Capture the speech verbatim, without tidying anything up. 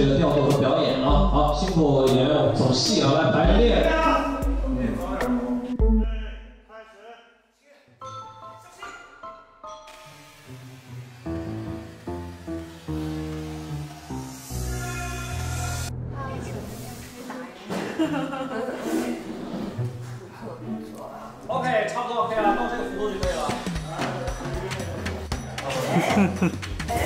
这个调动和表演啊！好，辛苦演员，我们从戏啊来排练。OK， 差不多 OK 了，到这个幅度就可以了。